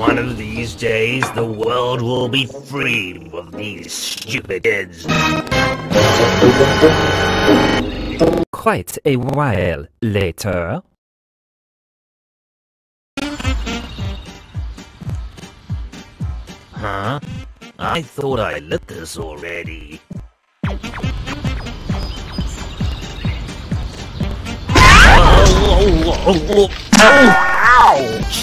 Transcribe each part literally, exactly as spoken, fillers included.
One of these days, the world will be free of these stupid kids. Quite a while later. Huh? I thought I lit this already. Oh, oh, oh, oh, ouch!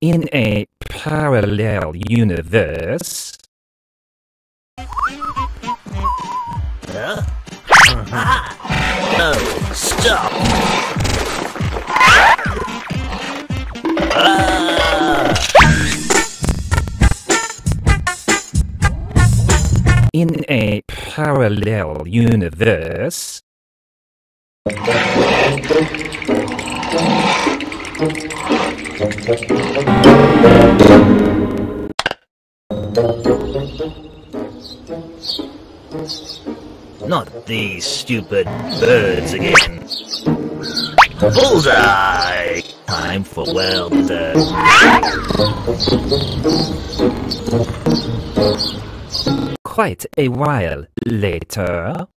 In a parallel universe. Huh? Uh-huh. No, stop! Ah. In a parallel universe. Not these stupid birds again. Bullseye! Time for well-deserved. Quite a while later.